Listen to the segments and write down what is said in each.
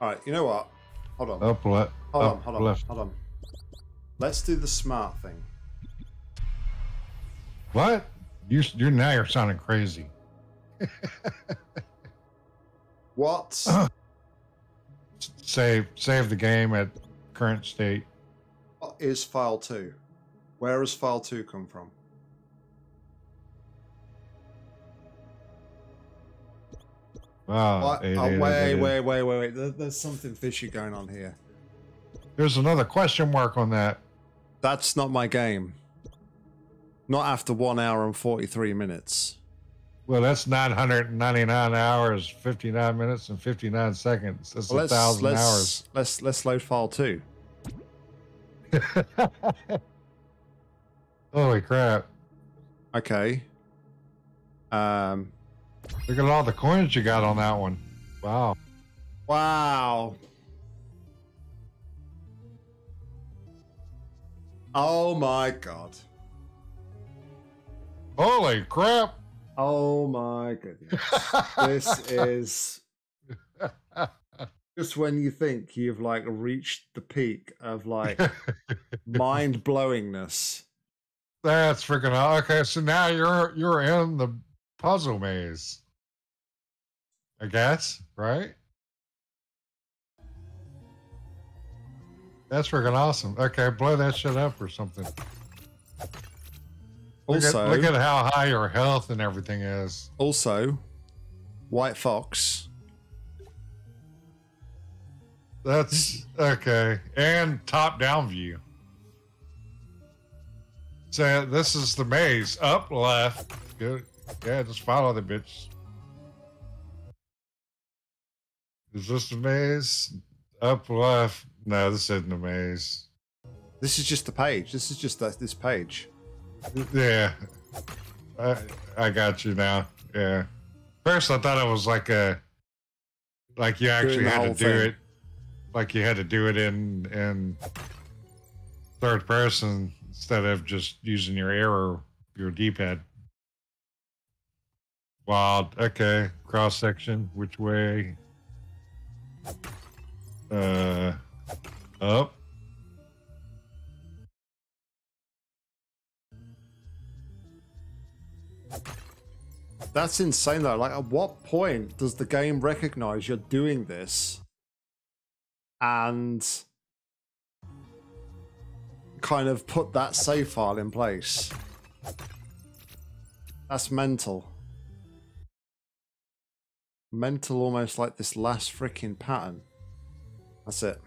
Alright, you know what? Hold on. Hold on. Let's do the smart thing. What? Now you're sounding crazy. What? Save the game at current state. What is file 2? Where has file 2 come from? Wait. There's something fishy going on here. There's another question mark on that. That's not my game. Not after 1 hour and 43 minutes. Well, that's 999 hours, 59 minutes, and 59 seconds. That's 1,000 hours. Let's load file 2. Holy crap. Okay. Look at all the coins you got on that one. Wow. Wow. Oh my God. Holy crap. Oh my goodness. This is just when you think you've like reached the peak of like mind blowingness. That's freaking out. Okay, so now you're in the puzzle maze, I guess, right? That's freaking awesome. Okay, blow that shit up or something. Also, look at how high your health and everything is. Also, White Fox. That's okay. And top-down view. So this is the maze. Up, left. Good. Yeah, just follow the bitch. Is this the maze? Up, left. No, this isn't the maze. This is just the page. This is just this page. Yeah. I got you now. Yeah. First, I thought it was like a... Like you actually had to do it. Like you had to do it in third person instead of just using your arrow, your D-pad. Wild. Okay. Cross section. Which way? Up. That's insane though. Like, at what point does the game recognize you're doing this and kind of put that save file in place? That's mental. Mental, almost like this last freaking pattern. That's it.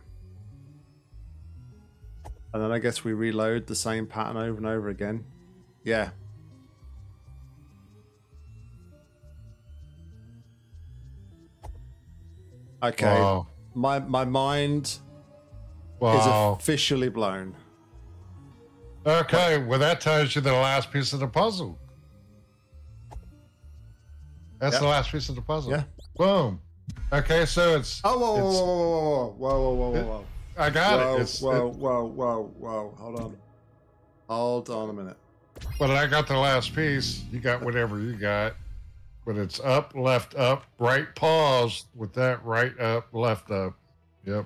And then I guess we reload the same pattern over and over again. Yeah. Okay. Wow. My mind is officially blown. Okay, well that tells you the last piece of the puzzle. That's the last piece of the puzzle. Yeah. Boom. Okay, so it's... Oh, whoa. I got it. Whoa. Hold on a minute. But I got the last piece. You got whatever you got. But it's up, left, up, right, pause with that right up, left up. Yep.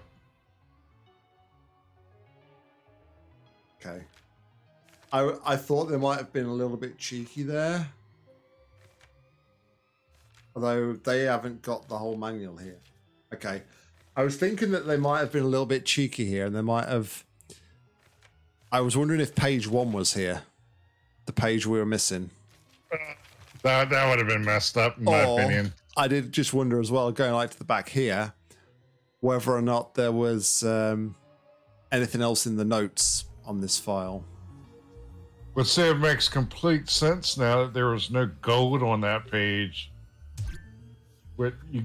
Okay. I thought they might have been a little bit cheeky there. Although they haven't got the whole manual here. Okay. I was thinking that they might have been a little bit cheeky here and they might have... I was wondering if page 1 was here. The page we were missing. That would have been messed up in my opinion. I did just wonder as well, going like to the back here, whether or not there was anything else in the notes on this file. Well, see, it makes complete sense now that there was no gold on that page. But you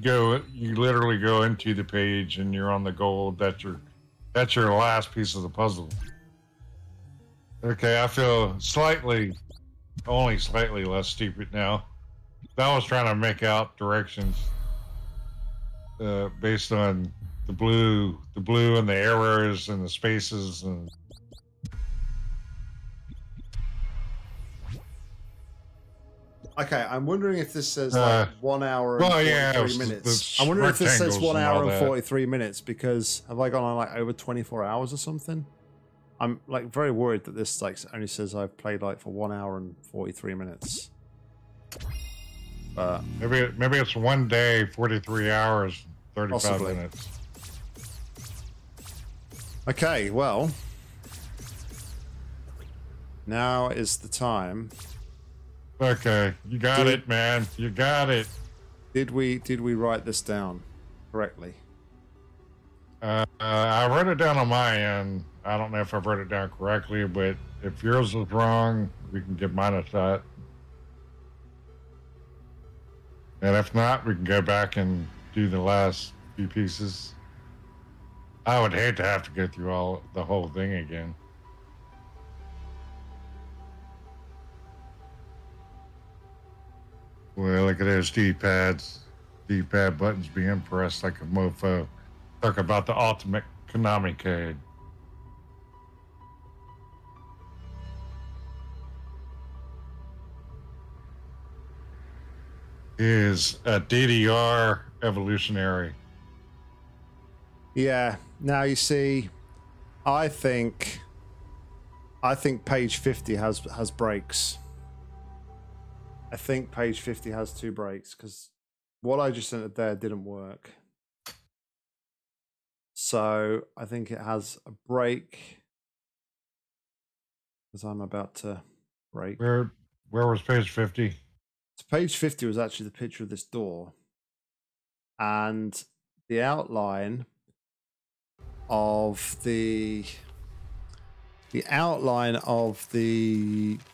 literally go into the page and you're on the gold. That's your last piece of the puzzle. Okay, I feel only slightly less stupid now. I was trying to make out directions based on the blue and the arrows and the spaces and. Okay, I'm wondering if this says like 1 hour and 43 minutes. I'm wondering if this says 1 hour and 43 minutes because have I gone on like over 24 hours or something? I'm like very worried that this like only says I've played like for 1 hour and 43 minutes. But maybe it's 1 day, 43 hours, 35 possibly. Minutes. Okay, well, now is the time. Okay, you got it, man. You got it. Did we write this down correctly? I wrote it down on my end. I don't know if I wrote it down correctly, but if yours was wrong, we can give mine a shot. And if not, we can go back and do the last few pieces. I would hate to have to go through the whole thing again. Well, look at those D-pads. D-pad buttons being pressed like a mofo. Talk about the ultimate Konami-cade. Is a DDR evolutionary. Yeah. Now you see, I think page 50 has breaks. I think page 50 has 2 breaks because what I just entered there didn't work. So I think it has a break because I'm about to break. Where was page 50? So page 50 was actually the picture of this door and the outline of the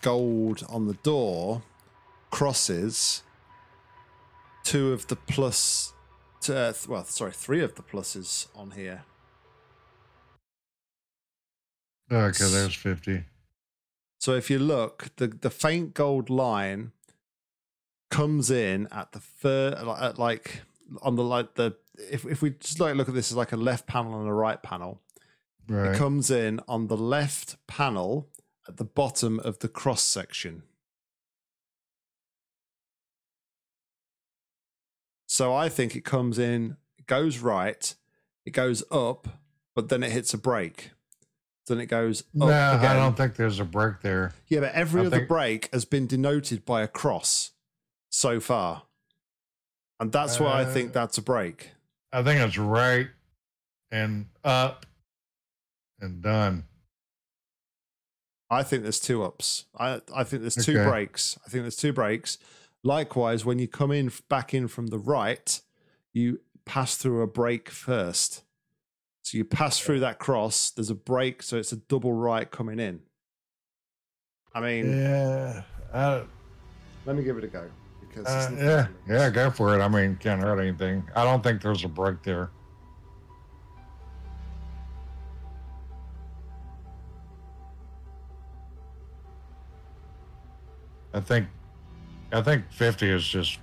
gold on the door crosses 2 of the plus, well, sorry, 3 of the pluses on here. Okay, there's 50. So if you look, the faint gold line comes in at the if we just like look at this as like a left panel and a right panel, right. It comes in on the left panel at the bottom of the cross section. So I think it comes in, it goes right, it goes up, but then it hits a break. Then it goes up again. I don't think there's a break there. Yeah, but every other break has been denoted by a cross so far. And that's why I think that's a break. I think it's right and up and done. I think there's 2 ups. I think there's 2 breaks. I think there's 2 breaks. Likewise, when you come in back in from the right, you pass through a break first. So you pass through that cross, there's a break, so it's a double right coming in. I mean, yeah. Let me give it a go. Because yeah, go for it. I mean, can't hurt anything. I don't think there's a break there. I think 50 is just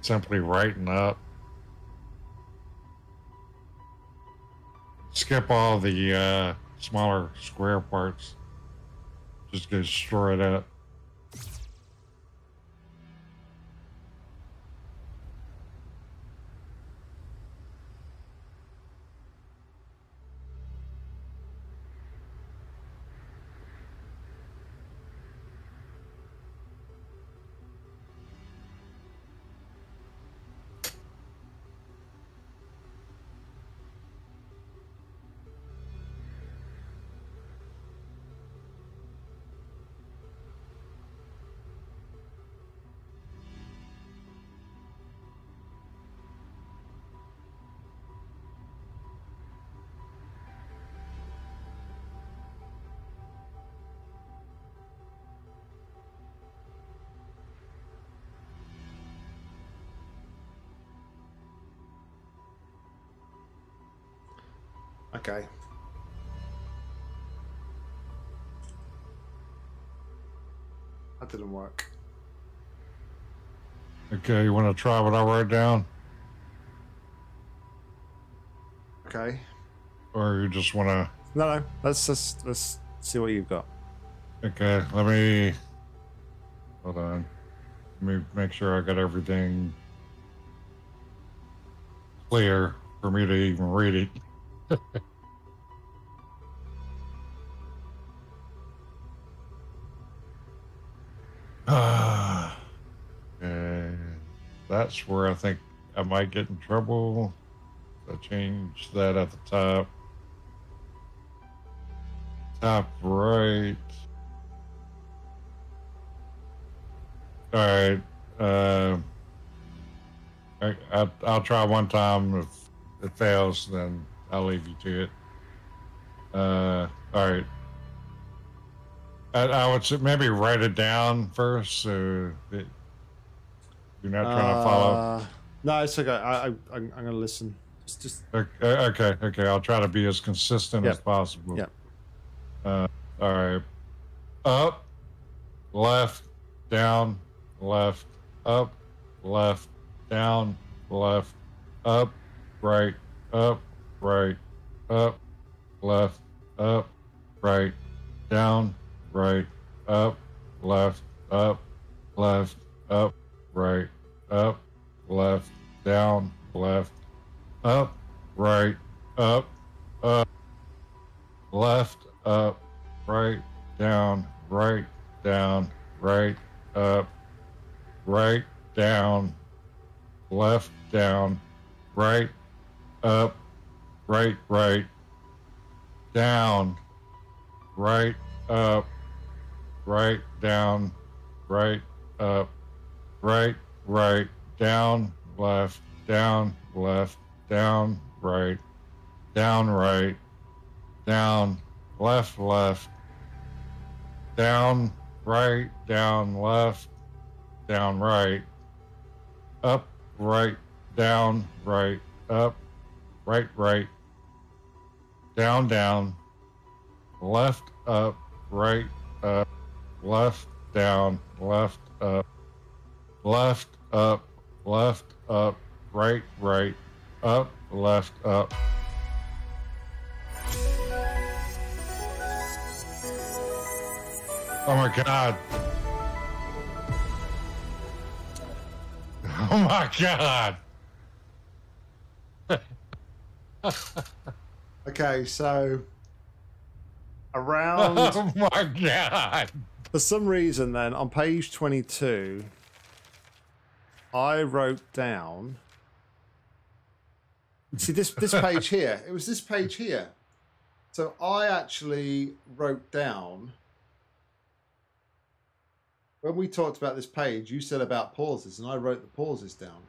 simply right and up. Skip all the smaller square parts. Just go straight up. Okay. That didn't work. Okay, you want to try what I wrote down? Okay. Or you just want to? No. Let's see what you've got. Okay, let me. Hold on. make sure I got everything clear for me to even read it. That's where I think I might get in trouble. I changed that at the top. Top right. All right. I'll try one time. If it fails, then I'll leave you to it. All right. I would maybe write it down first, so that you're not trying to follow. No, it's okay. I'm going to listen. It's just okay. I'll try to be as consistent as possible. Yeah. All right. Up, left, down, left, up, left, down, left, up, right, up, right, up, left, up, right, down, right, up, left, up, left, up, right, up, left, down, left, up, right, up, up, left, up, right, down, right, down, right, up, right, down, left, down, right, up, right, right, down, right, up, right, down, right, up, right, right, down, left, down, left, down, right, down, right, down, left, left, down, right, down, left, down, right, up, right, down, right, up, right, right, down, down, left, up, right, up, left, down, left, up, left, up, left, up, right, right, up, left, up. Oh my God. Oh my God. Okay, so around. Oh my God. For some reason, then on page 22, I wrote down. See this page here. It was this page here. So I actually wrote down. When we talked about this page, you said about pauses, and I wrote the pauses down.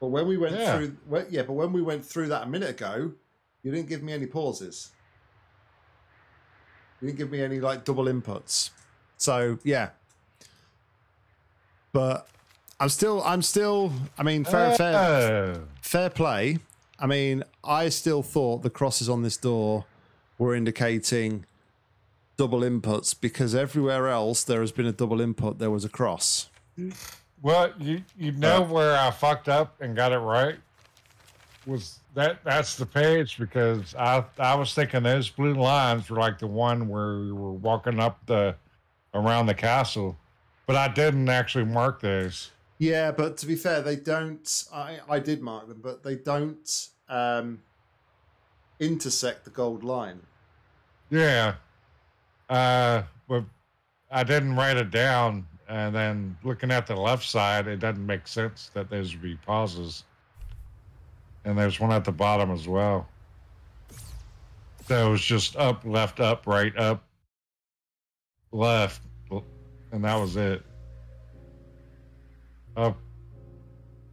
But when we went through, but when we went through that a minute ago, you didn't give me any pauses. You didn't give me any like double inputs. So yeah. But I'm still. I mean, fair play. I mean, I still thought the crosses on this door were indicating double inputs, because everywhere else there has been a double input, there was a cross. Well, you know where I fucked up and got it right was that's the page, because I was thinking those blue lines were like the one where we were walking up around the castle, but I didn't actually mark those. Yeah, but to be fair, they don't. I did mark them, but they don't intersect the gold line. Yeah. But I didn't write it down, and then looking at the left side, it doesn't make sense that there's be pauses. And there's one at the bottom as well. So it was just up, left, up, right, up, left, and that was it. Up.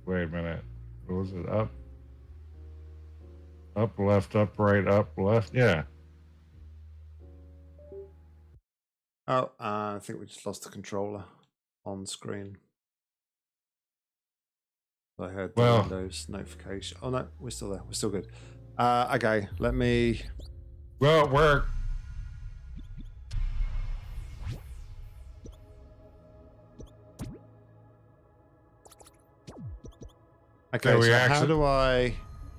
Wait a minute. What was it? Up. Up, left, up, right, up, left. Yeah. Oh, I think we just lost the controller on screen. I heard the Windows notification. Oh no, we're still there. We're still good. Okay, let me. Well, it worked. Okay, so how do I?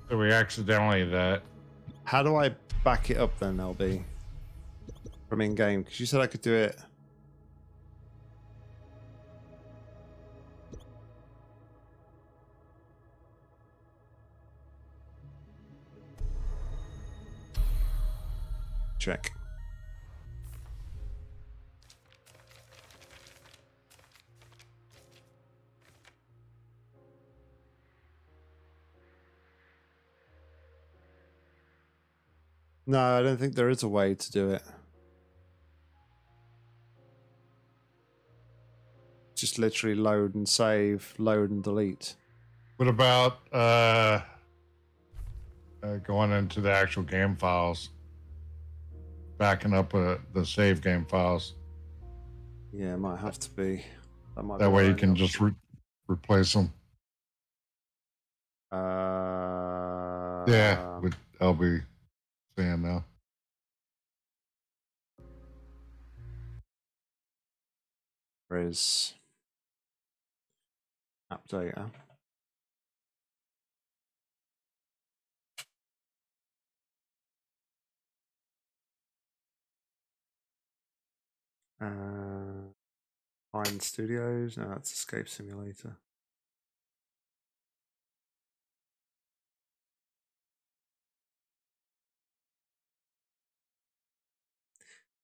So we accidentally that. How do I back it up then, LB? From in game, because you said I could do it. check. No, I don't think there is a way to do it. Just literally load and save, load and delete. What about going into the actual game files, backing up the save game files? Yeah, it might have to be. That might. That way you can just replace them. Yeah, with LB. Fan now. There is app data. Find Studios. No, that's Escape Simulator.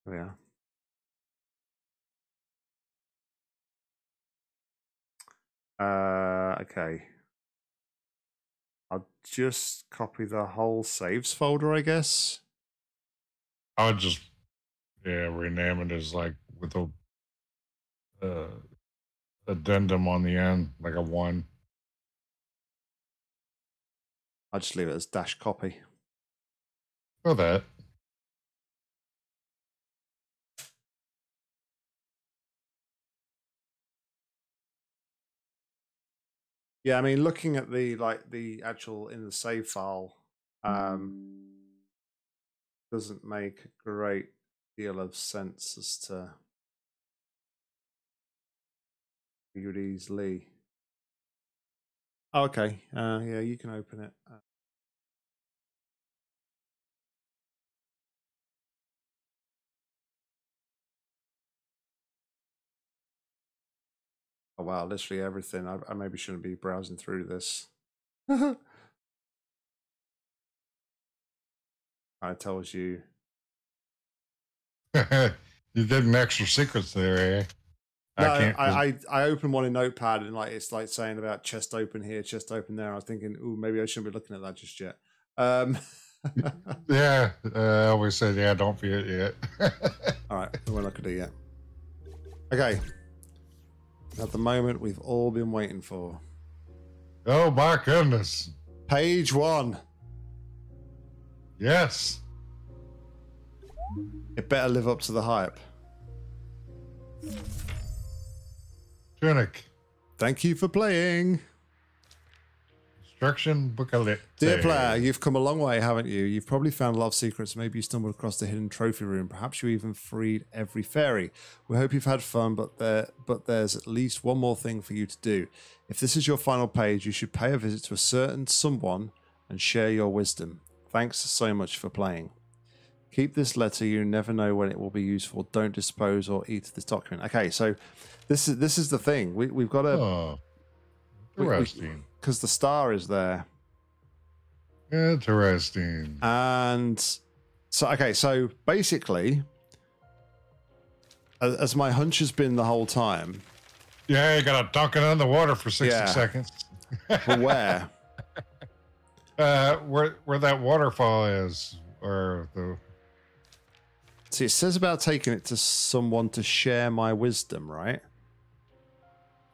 Yeah. Okay. I'll just copy the whole saves folder, I guess. I would just, yeah, rename it as like with a addendum on the end, like a 1. I'll just leave it as dash copy. For that. Yeah, I mean, looking at the the actual in the save file doesn't make a great deal of sense as to you would easily. Oh, okay, yeah, you can open it. Oh wow, literally everything. I maybe shouldn't be browsing through this. It tells you. You did an extra secrets there, eh? No, I opened one in Notepad and it's like saying about chest open here, chest open there. I was thinking, ooh, maybe I shouldn't be looking at that just yet. Yeah, I always said, yeah, don't be it yet. All right, we're not gonna do it yet. Okay. At the moment we've all been waiting for. Oh my goodness. Page 1. Yes. It better live up to the hype. Tunic. Thank you for playing. Instruction booklet. Dear player, you've come a long way, haven't you? You've probably found a lot of secrets. Maybe you stumbled across the hidden trophy room. Perhaps you even freed every fairy. We hope you've had fun, but there's at least one more thing for you to do. If this is your final page, you should pay a visit to a certain someone and share your wisdom. Thanks so much for playing. Keep this letter. You never know when it will be useful. Don't dispose or eat this document. Okay, so this is the thing. We've got a... Oh. Interesting. Because the star is there. Interesting. And so, okay, so basically, as my hunch has been the whole time. Yeah, you got to dunk it in the water for 60 seconds. But where? Where that waterfall is. Or the... See, it says about taking it to someone to share my wisdom, right?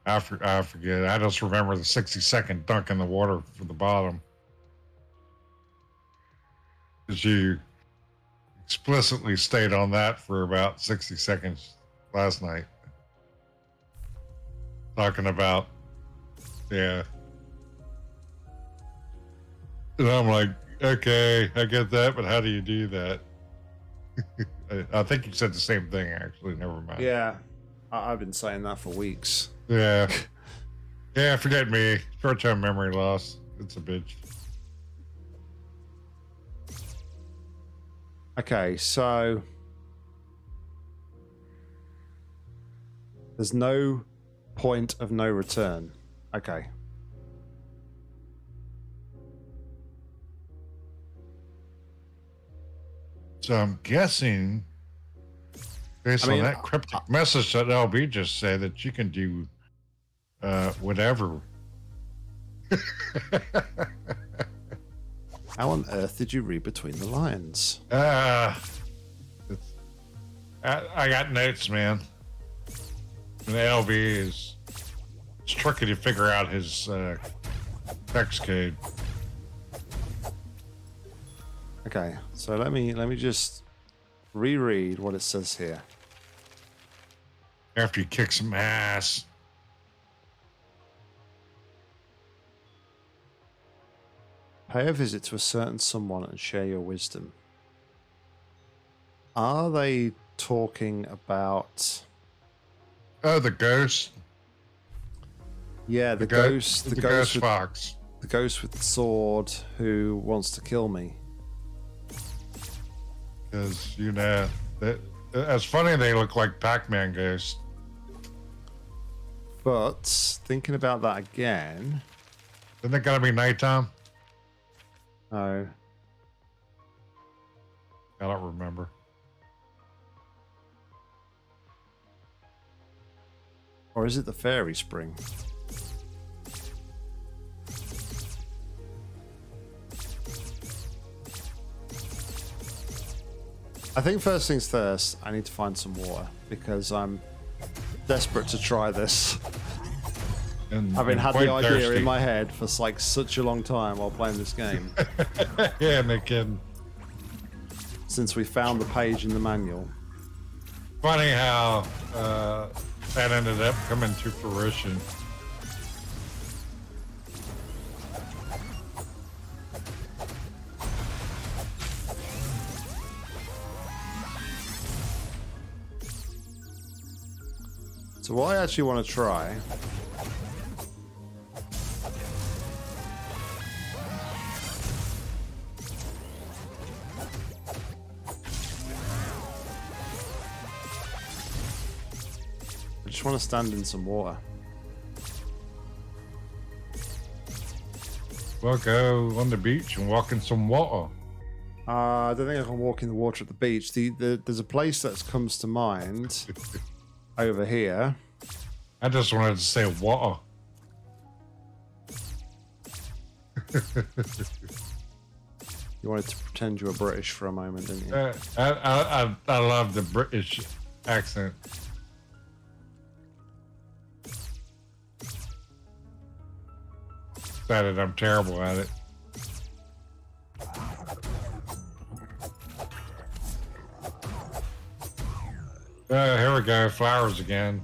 I forget. I just remember the 60-second dunk in the water for the bottom. Because you explicitly stayed on that for about 60 seconds last night. Talking about, yeah. And I'm like, okay, I get that, but how do you do that? I think you said the same thing, actually. Never mind. Yeah, I've been saying that for weeks. Yeah. Yeah, forget me. Short-term memory loss. It's a bitch. Okay, so... There's no point of no return. Okay. So I'm guessing, based on that cryptic message that LB just said, that you can do whatever. How on earth did you read between the lines? I got notes, man. And LB is, it's tricky to figure out his text code. Okay, so let me just reread what it says here. After you kick some ass. Pay a visit to a certain someone and share your wisdom. Are they talking about... Oh, the ghost. Yeah, the ghost. The ghost fox. The ghost with the sword who wants to kill me. Because, you know, that's funny, they look like Pac-Man ghosts. But, thinking about that again... Isn't it going to be nighttime? No. I don't remember. Or is it the fairy spring? I think first things first, I need to find some water because I'm desperate to try this. And I've been had the idea thirsty. In my head for like such a long time while playing this game. Yeah, McKin. Since we found the page in the manual. Funny how that ended up coming to fruition. So what I actually want to try want to stand in some water. Well, go on the beach and walk in some water. I don't think I can walk in the water at the beach. There's a place that comes to mind over here. I just wanted to say water. You wanted to pretend you were British for a moment, didn't you? I love the British accent. It. I'm terrible at it. Here we go, flowers again.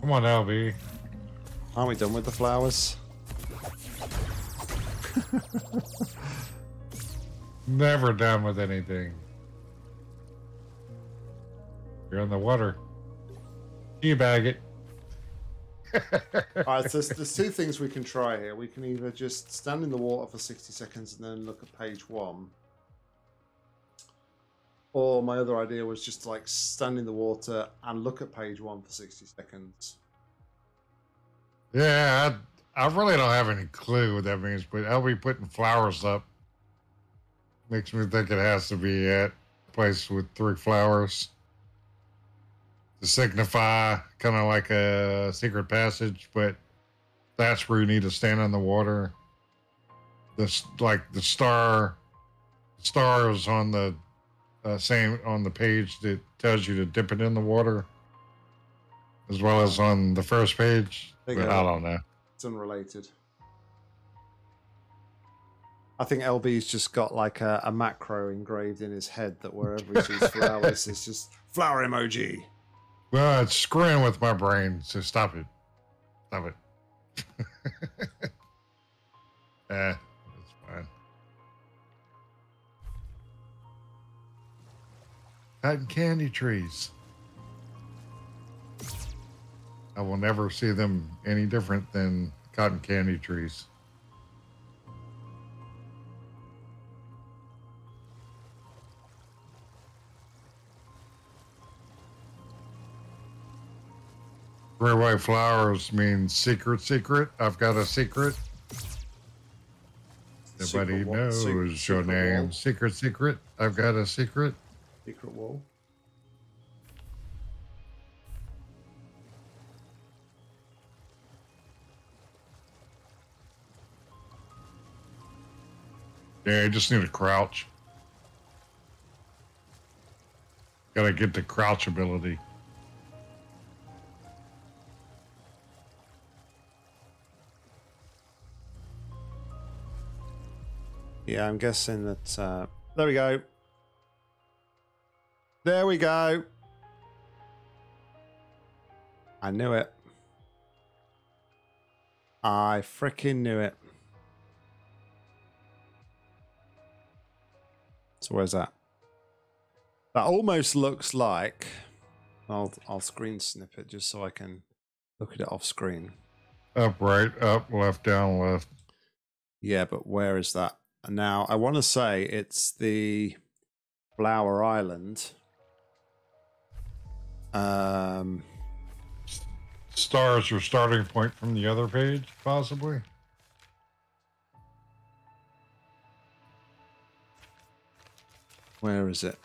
Come on, LB. Aren't we done with the flowers? Never done with anything. You're in the water. Teabag it. All right, so there's two things we can try here. We can either just stand in the water for 60 seconds and then look at page one. Or my other idea was just like stand in the water and look at page one for 60 seconds. Yeah, I really don't have any clue what that means, but LB putting flowers up makes me think it has to be at a place with three flowers. To signify kind of like a secret passage, but that's where you need to stand in the water. This like the stars on the same on the page that tells you to dip it in the water, as well as on the first page. But I don't know. It's unrelated. I think LB's just got like a macro engraved in his head that wherever he sees flowers, it's just flower emoji. Well, it's screwing with my brain, so stop it. Stop it. That's fine. Cotton candy trees. I will never see them any different than cotton candy trees. Three white flowers means secret. I've got a secret. Nobody knows your name. Wall. Secret, secret. I've got a secret. Secret wall. Yeah, I just need to crouch. Gotta get the crouch ability. Yeah, I'm guessing that, there we go. There we go. I knew it. I freaking knew it. So where's that? That almost looks like, I'll screen snip it just so I can look at it off screen. Up, right, up, left, down, left. Yeah, but where is that? Now, I want to say it's the Flower Island. Stars are starting point from the other page, possibly. Where is it?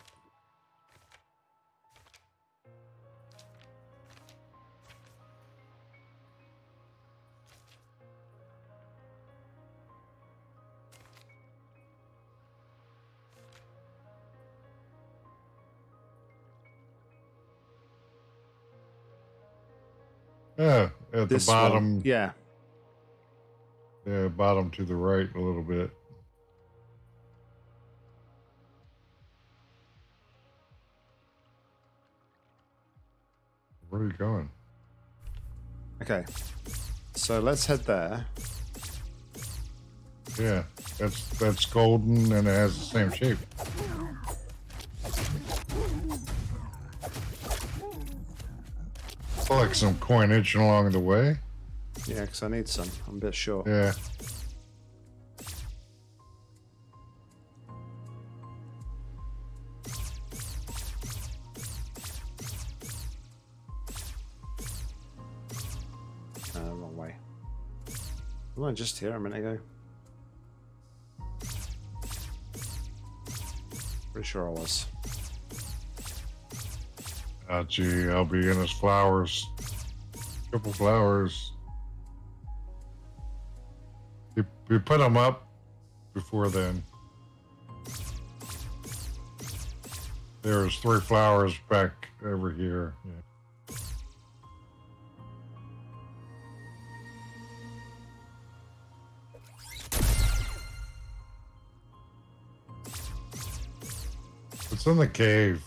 Yeah, at the bottom. One, yeah. Yeah, bottom to the right a little bit. Where are you going? Okay. So let's head there. Yeah, that's golden and it has the same shape. Like some coinage along the way. Yeah, because I need some. I'm a bit short. Yeah. Wrong way. We weren't just here a minute ago. Pretty sure I was. Oh, gee, I'll be in his flowers. Triple flowers. We put them up before then. There's 3 flowers back over here. Yeah. It's in the cave.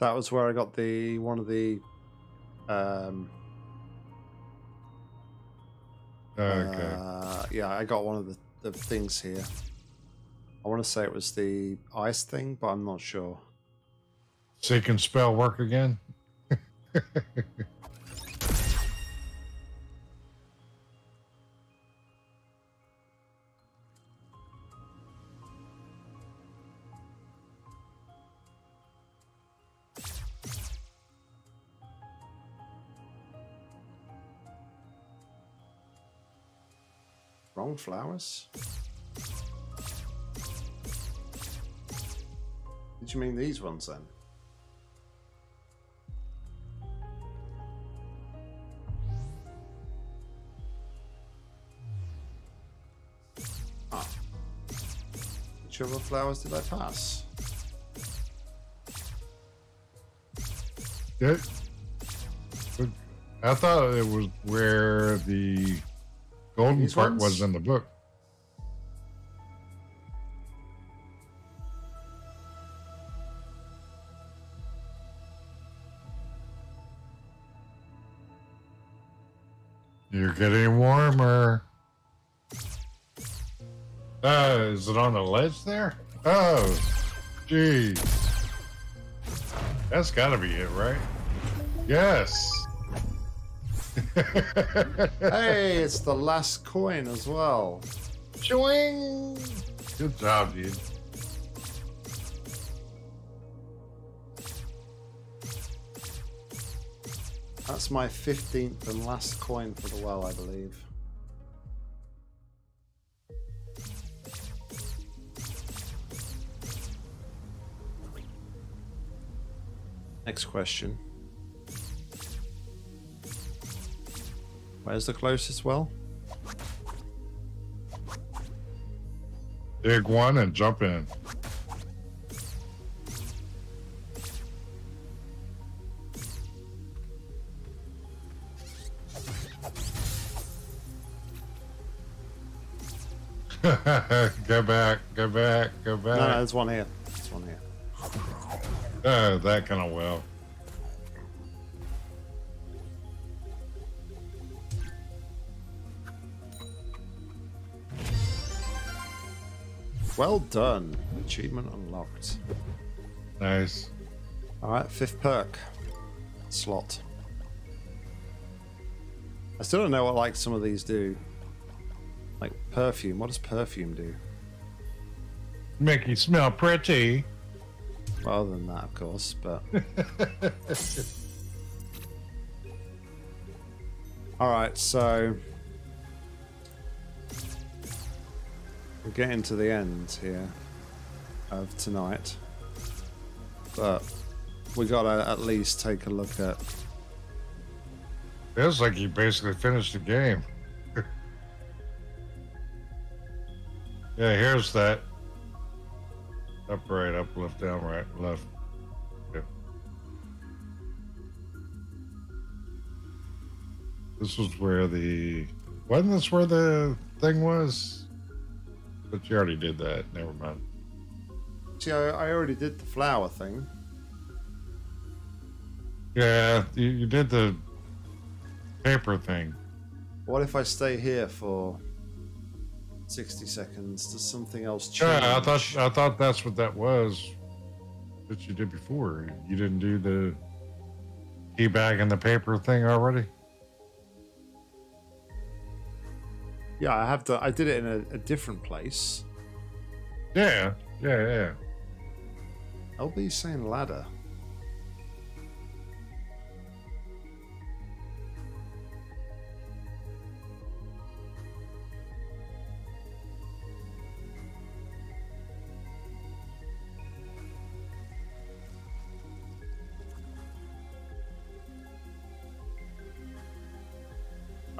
That was where I got the one of the okay. Yeah, I got one of the things here. I want to say it was the ice thing, but I'm not sure. Seek and spell work again. Flowers? Did you mean these ones then? Ah. Which other flowers did I pass? Yeah. I thought it was where the golden these part ones? Was in the book. You're getting warmer. Is it on the ledge there? Oh, geez. That's gotta be it, right? Yes. Hey, it's the last coin as well. Joing! Good job, dude. That's my 15th and last coin for the well, I believe. Next question. Where's the closest well? Dig one and jump in. Go back, go back, go back. No, there's one here. There's one here. Oh, that kind of well. Well done. Achievement unlocked. Nice. Alright, 5th perk. Slot. I still don't know what like some of these do. Like perfume. What does perfume do? Make you smell pretty. Well, other than that, of course, but... Alright, so... we're getting to the end here of tonight. But we gotta at least take a look at... Feels like you basically finished the game. Yeah, here's that. Up, right, up, left, down, right, left. Yeah. This was where the... Wasn't this where the thing was? But you already did that. Never mind. See, I already did the flower thing. Yeah, you did the paper thing. What if I stay here for... 60 seconds. Does something else change? Yeah, I thought that's what that was that you did before. You didn't do the key bag and the paper thing already? Yeah, I have to. I did it in a different place. Yeah, yeah, yeah. LB's saying ladder.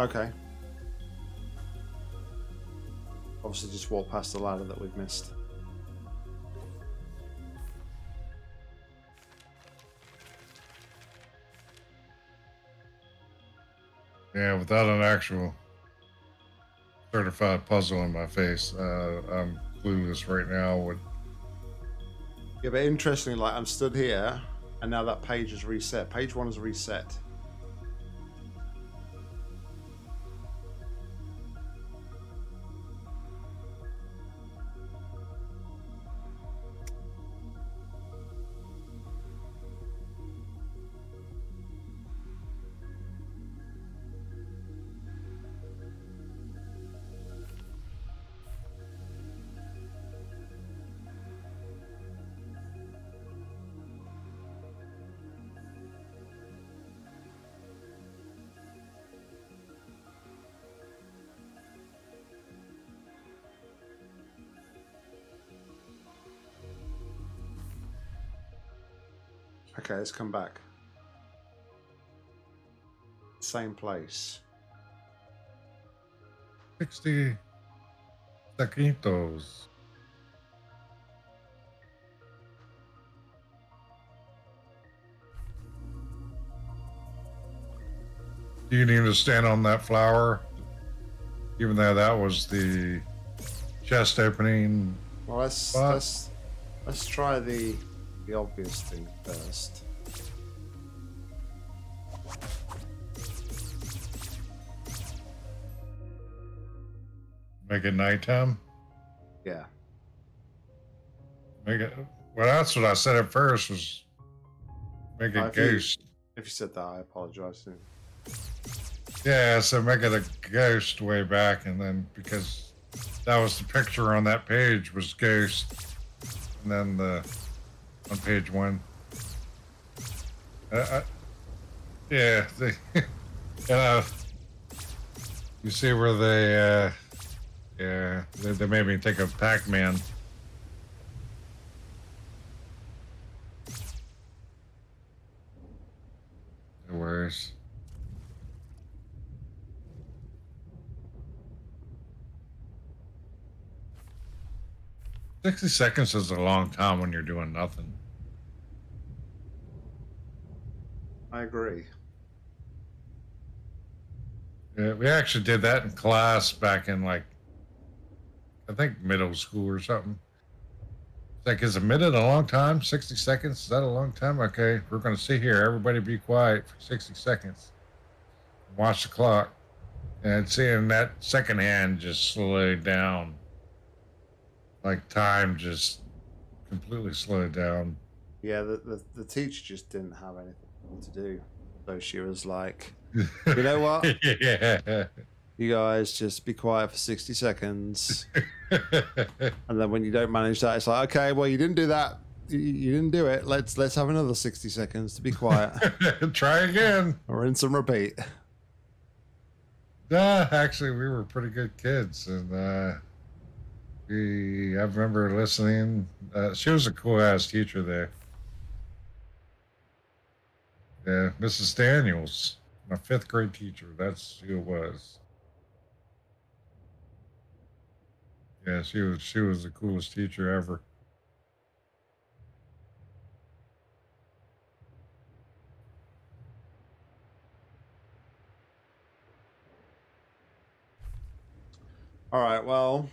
Okay. Obviously just walk past the ladder that we've missed. Yeah, without an actual certified puzzle in my face, I'm clueless right now. Yeah, but interestingly, like, I'm stood here, and now that page is reset. Page 1 is reset. Okay, let's come back. Same place. 60 secondos. You need to stand on that flower, even though that was the chest opening. Well, let's try the obvious thing first. Make it nighttime? Yeah. Make it... Well, that's what I said at first, was make it ghost. If you said that, I apologize to you. Yeah, so make it a ghost way back, and then because that was the picture on that page was ghost, and then the... On page 1. Yeah. You see where they, yeah, they made me think of Pac-Man. cars. Sixty seconds is a long time when you're doing nothing. I agree. Yeah, we actually did that in class back in, like, I think middle school or something. It's like, is a minute a long time? 60 seconds? Is that a long time? Okay, we're going to sit here. Everybody be quiet for 60 seconds. Watch the clock. And seeing that second hand just slowed down. Like, time just completely slowed down. Yeah, the teacher just didn't have anything to do. So she was like, you know what? Yeah. You guys just be quiet for 60 seconds. And then when you don't manage that, it's like, okay, well, you didn't do that. You didn't do it. Let's have another 60 seconds to be rinse and try again. Rinse and repeat. Nah, actually, we were pretty good kids. And I remember listening. She was a cool-ass teacher there. Yeah, Mrs. Daniels, my 5th grade teacher. That's who it was. Yeah, she was the coolest teacher ever. All right, well,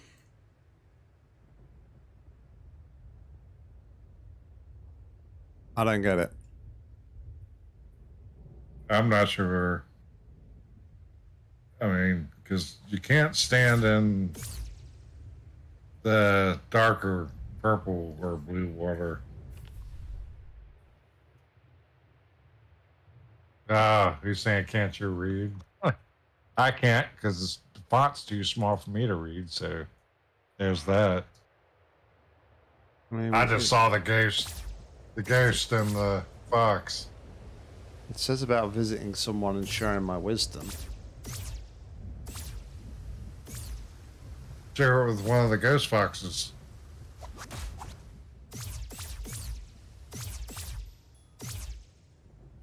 I don't get it. I'm not sure. I mean, because you can't stand in the darker purple or blue water. Ah, he's saying, can't you read? I can't, because the font's too small for me to read, so there's that. I just saw the ghost in the fox. It says about visiting someone and sharing my wisdom. Share it with one of the ghost foxes.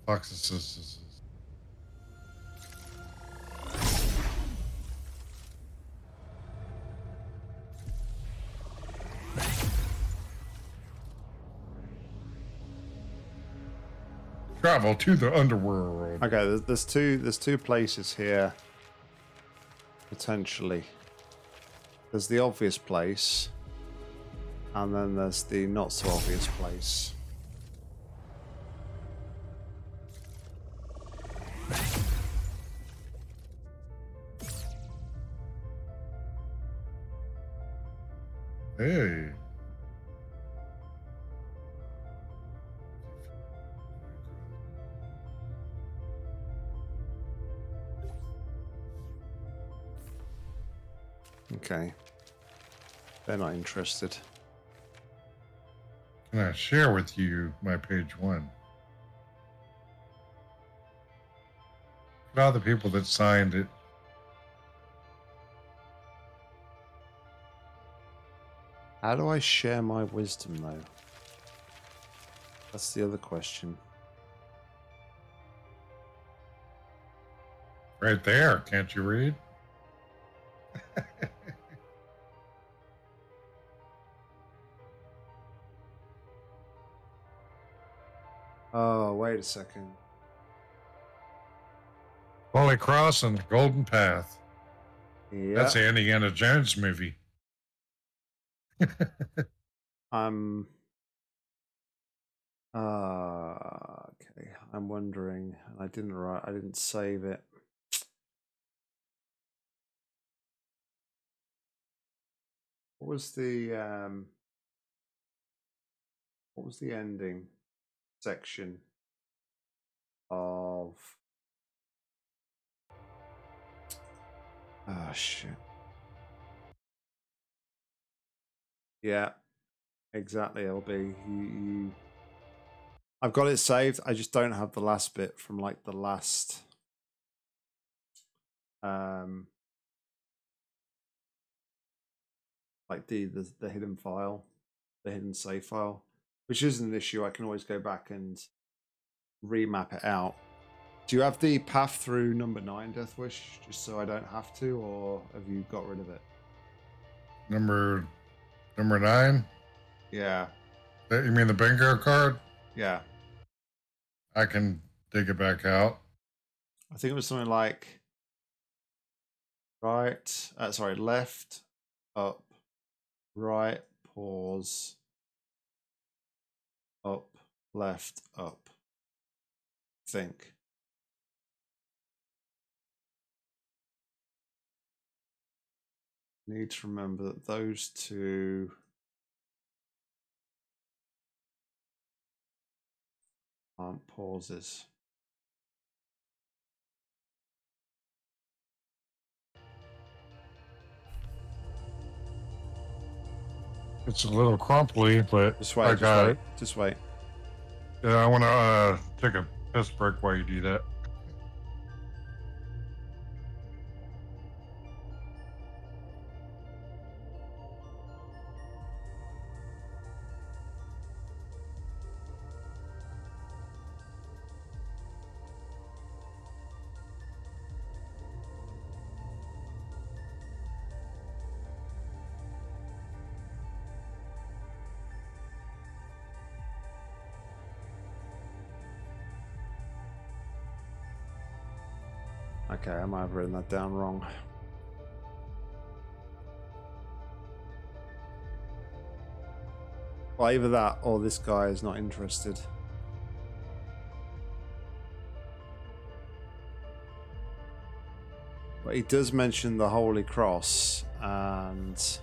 Foxes. Travel to the underworld. Okay, there's two places here. Potentially, there's the obvious place, and then there's the not so obvious place. Hey. Okay. They're not interested. Can I share with you my page 1? Look at all the people that signed it. How do I share my wisdom, though? That's the other question. Right there. Can't you read? Oh, wait a second. Holy Cross and the Golden Path. Yep. That's the Indiana Jones movie. Okay. I'm wondering. I didn't save it. What was the ending section of? Oh shit! Yeah, exactly. LB, you. I've got it saved. I just don't have the last bit from like the last. Like the hidden file, the hidden save file, which isn't an issue. I can always go back and remap it out. Do you have the path through number 9, Deathwish, just so I don't have to, or have you got rid of it? Number 9? Yeah. You mean the bingo card? Yeah. I can dig it back out. I think it was something like right, sorry, left, up, right, pause, up, left, up. Think. Need to remember that those two aren't pauses. It's a little crumply, but just wait, I got it. Just wait. Yeah, I want to take a piss break while you do that. Okay, I might have written that down wrong. Well, either that or this guy is not interested. But he does mention the Holy Cross and...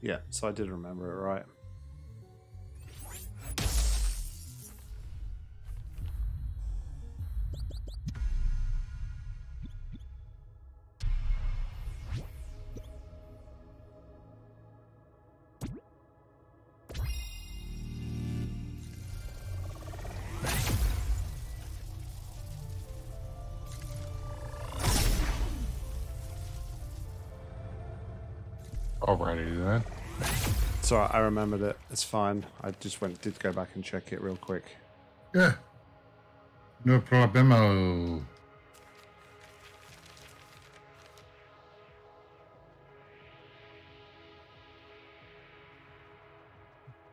Yeah, so I did remember it right. Alrighty then. It's alright, I remembered it. It's fine. I just did go back and check it real quick. Yeah. No problemo.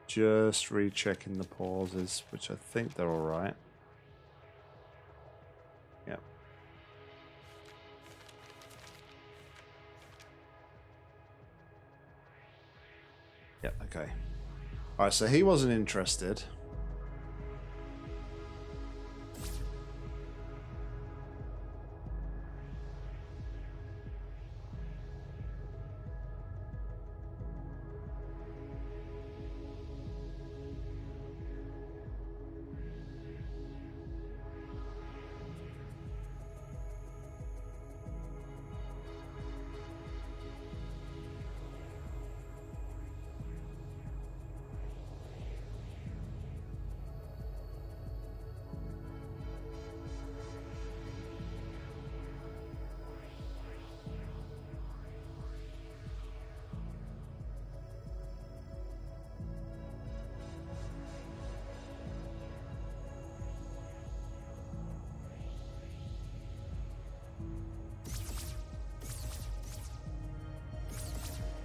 Just rechecking the pauses, which I think they're alright. Okay. Alright, so he wasn't interested.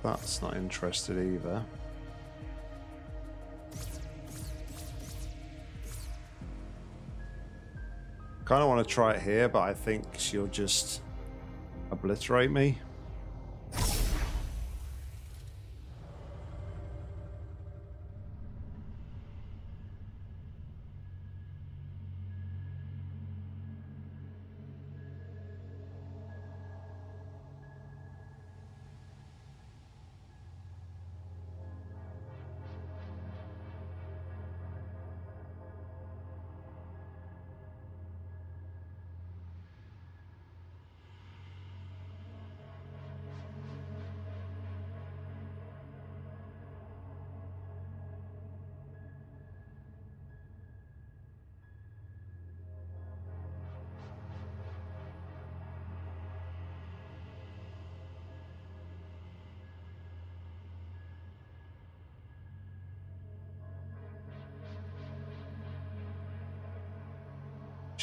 That's not interested either. Kind of want to try it here, but I think she'll just obliterate me.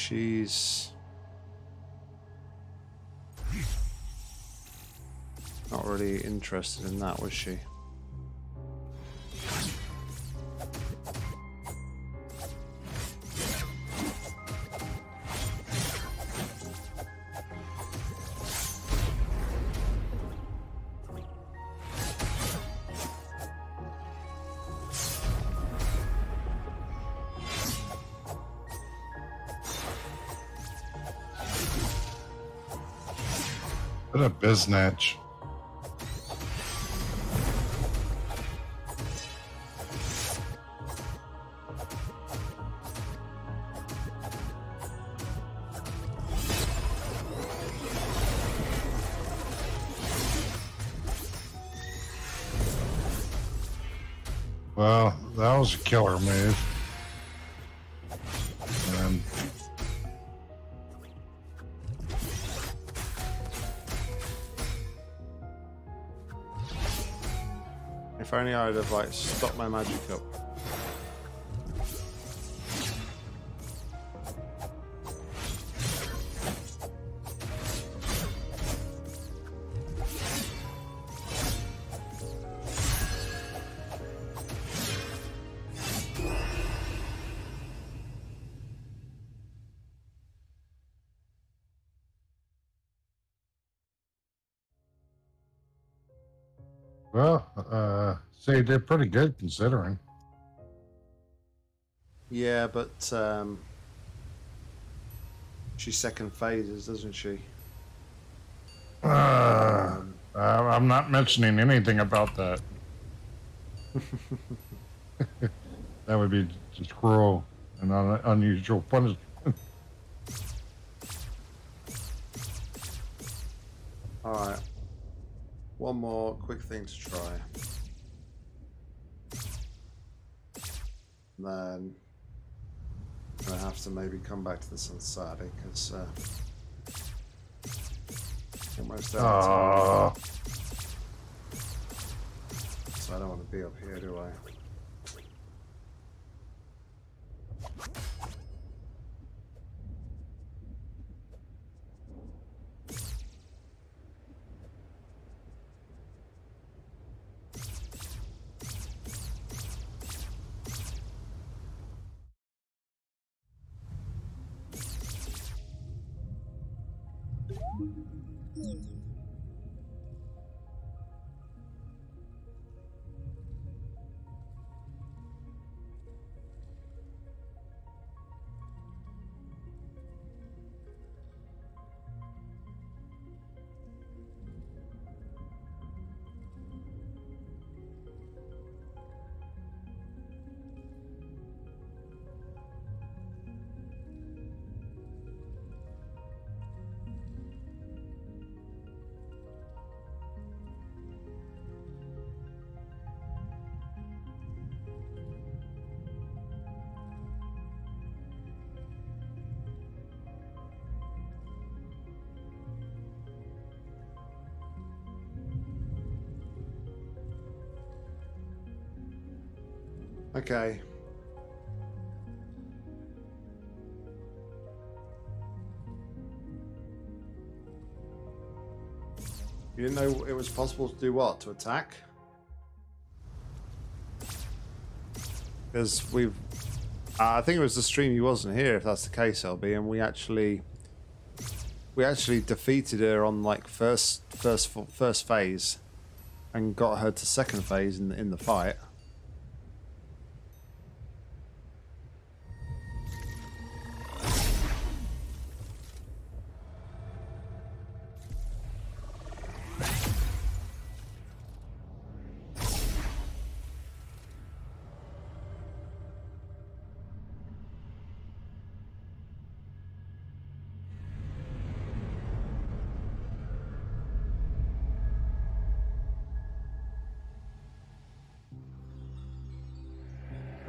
Jeez. Not really interested in that, was she? What a biznatch. Well, that was a killer move. And if only I'd have like stopped my magic up. Well, so you did pretty good considering. Yeah, but she second phases, doesn't she? I'm not mentioning anything about that. That would be just cruel and unusual punishment. All right. One more quick thing to try. And then I'm going to have to maybe come back to this on Saturday because almost out of time. So I don't want to be up here, do I? Okay. You didn't know it was possible to do what? To attack? Because we've... I think it was the stream you wasn't here, if that's the case, LB, and we actually defeated her on like first phase and got her to second phase in the fight.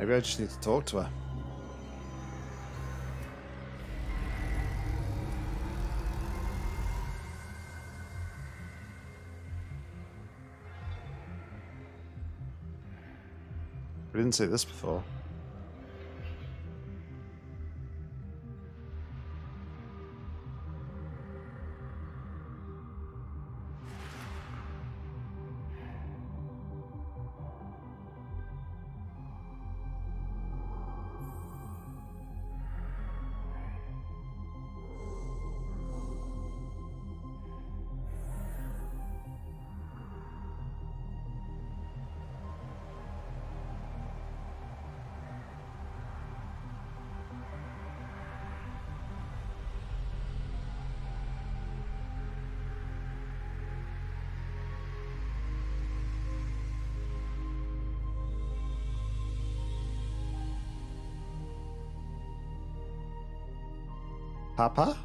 Maybe I just need to talk to her. We didn't see this before. Papa?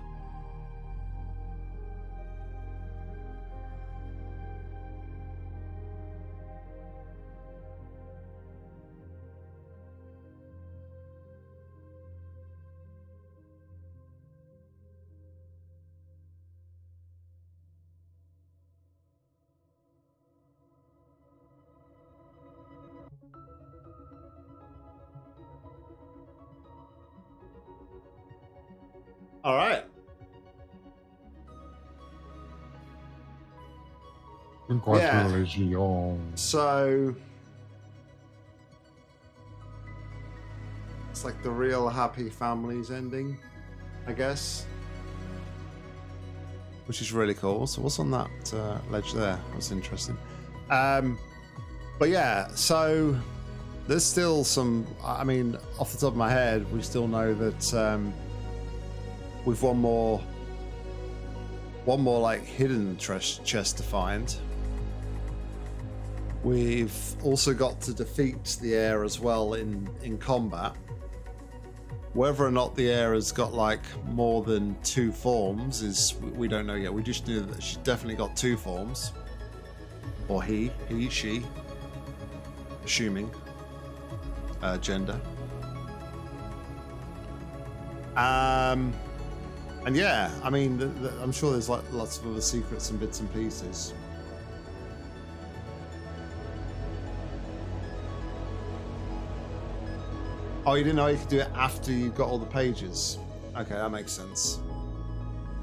All right. Yeah. So it's like the real happy families ending, I guess, which is really cool. So what's on that ledge there? That's interesting. But yeah, so there's still some. I mean, off the top of my head, we still know that. We've one more like hidden chest to find. We've also got to defeat the air as well in combat. Whether or not the air has got like more than two forms is we don't know yet. We just knew that she's definitely got two forms, or she, assuming gender. And yeah, I mean, I'm sure there's like lots of other secrets and bits and pieces. Oh, you didn't know you could do it after you got all the pages. Okay, that makes sense.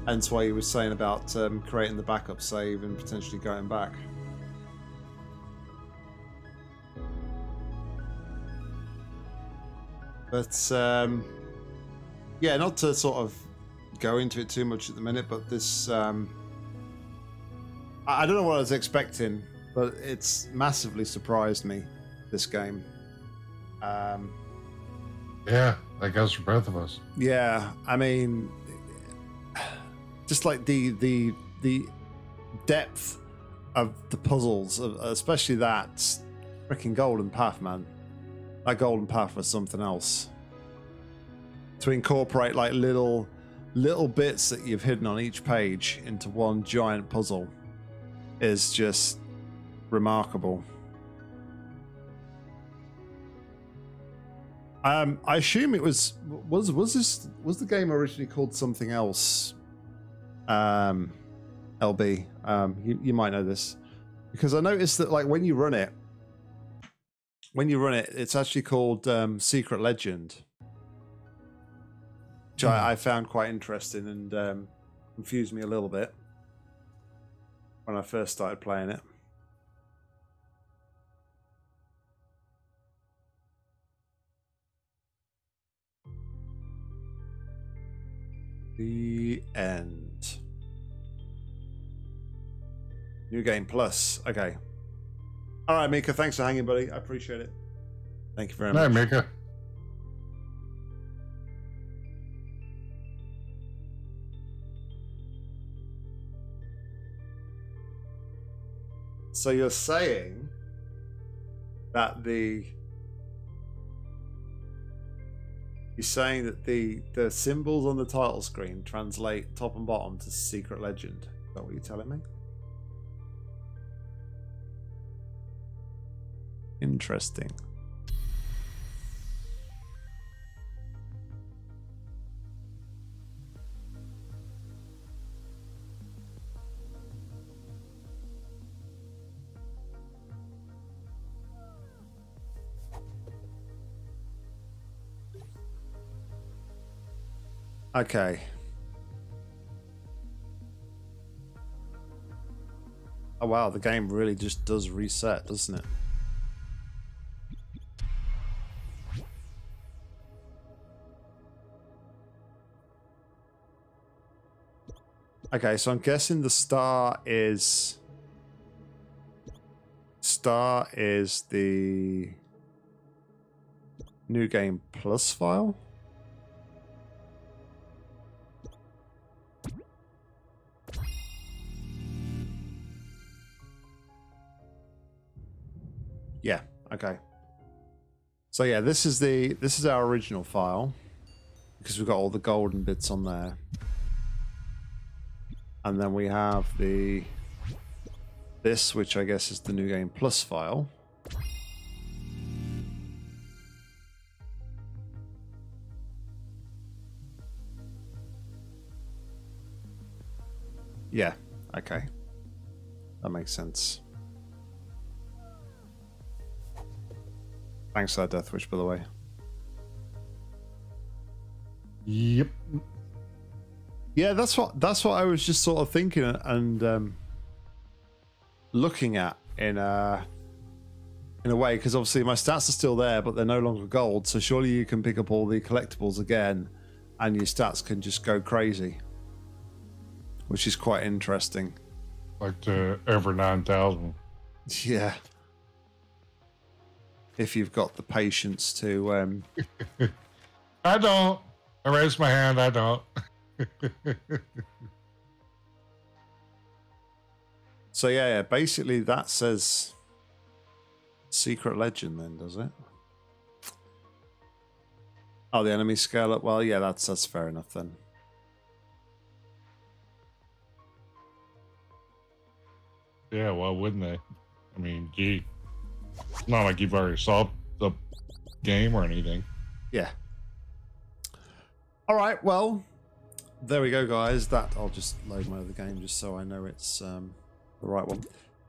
Hence why you were saying about creating the backup save and potentially going back. But yeah, not to sort of go into it too much at the minute, but this I don't know what I was expecting, but it's massively surprised me, this game. Yeah, that goes for both of us. Yeah, I mean, just like the depth of the puzzles, especially that freaking golden path, man. That golden path was something else. To incorporate like little bits that you've hidden on each page into one giant puzzle is just remarkable. I assume it was the game originally called something else? LB, you might know this, because I noticed that like when you run it, it's actually called Secret Legend. Which I found quite interesting and confused me a little bit when I first started playing it. The end. New game plus. Okay. All right, Mika. Thanks for hanging, buddy. I appreciate it. Thank you very much. Hey, Mika. So you're saying that the symbols on the title screen translate top and bottom to Secret Legend. Is that what you're telling me? Interesting. Okay. Oh wow, the game really just does reset, doesn't it? Okay, so I'm guessing the star is the new game plus file. Yeah, okay. So yeah, this is our original file because we've got all the golden bits on there. And then we have the this, which I guess is the new game plus file. Yeah, okay. That makes sense. Thanks for that Death Wish, by the way. Yep. Yeah, that's what I was just sort of thinking and looking at in a way, because obviously my stats are still there, but they're no longer gold. So surely you can pick up all the collectibles again, and your stats can just go crazy, which is quite interesting. Like the over 9,000. Yeah. If you've got the patience to. I don't. I raised my hand. I don't. So yeah, basically that says Secret Legend then, does it? Oh, the enemy scale up. Well, yeah, that's fair enough then. Yeah, why wouldn't they? I mean, gee, it's not like you've already solved the game or anything. Yeah. All right, well, there we go, guys. That I'll just load my other game just so I know it's the right one.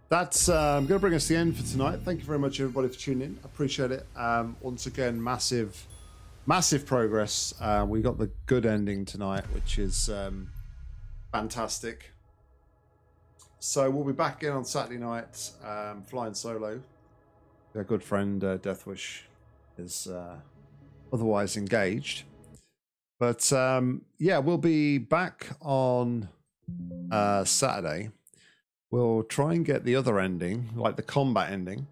That's going to bring us to the end for tonight. Thank you very much, everybody, for tuning in. I appreciate it. Once again, massive, massive progress. We got the good ending tonight, which is fantastic. So we'll be back again on Saturday night, flying solo. Our good friend Deathwish is otherwise engaged. But yeah, we'll be back on Saturday. We'll try and get the other ending, like the combat ending.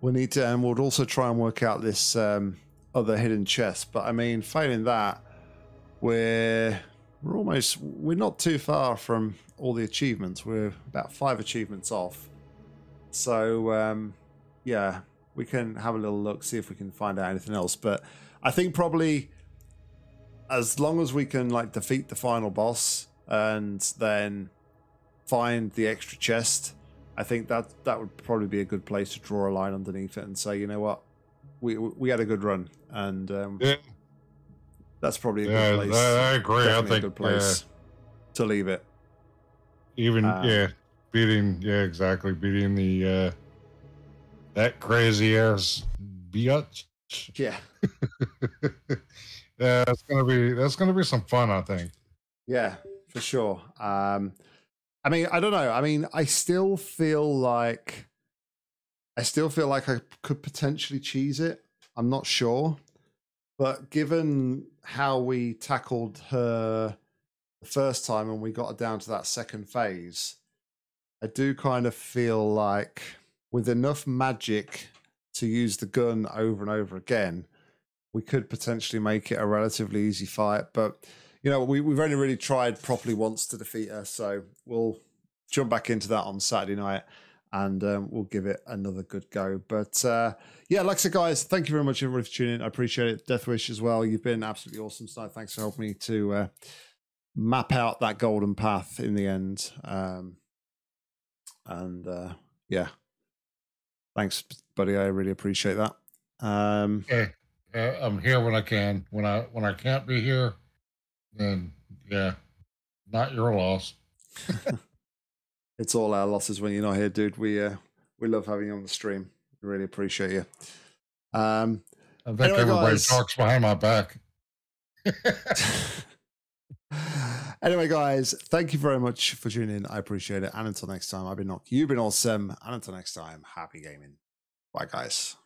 We'll need to, and we'll also try and work out this other hidden chest. But I mean, failing that, we're not too far from all the achievements. We're about 5 achievements off. So yeah, we can have a little look, see if we can find out anything else. But I think probably as long as we can like defeat the final boss and then find the extra chest, I think that would probably be a good place to draw a line underneath it and say, you know what, we had a good run. And yeah. That's probably a good place. I agree. Definitely I think a good place to leave it. Even beating the that crazy ass biatch. Yeah. that's gonna be some fun, I think. Yeah, for sure. I mean, I don't know. I mean, I still feel like I could potentially cheese it. I'm not sure. But given how we tackled her the first time and we got her down to that second phase, I do kind of feel like with enough magic to use the gun over and over again, we could potentially make it a relatively easy fight. But, you know, we've only really tried properly once to defeat her, so we'll jump back into that on Saturday night. And we'll give it another good go. But yeah, like I said, guys, thank you very much, everybody, for tuning in. I appreciate it. Deathwish as well. You've been absolutely awesome tonight. Thanks for helping me to map out that golden path in the end. Yeah, thanks, buddy. I really appreciate that. Okay. I'm here when I can. When I can't be here, then yeah, not your loss. It's all our losses when you're not here, dude. We love having you on the stream. Really appreciate you. I think anyway, everybody talks behind my back. Anyway, guys, thank you very much for tuning in. I appreciate it. And until next time, I've been Nock. You've been awesome. And until next time, happy gaming. Bye, guys.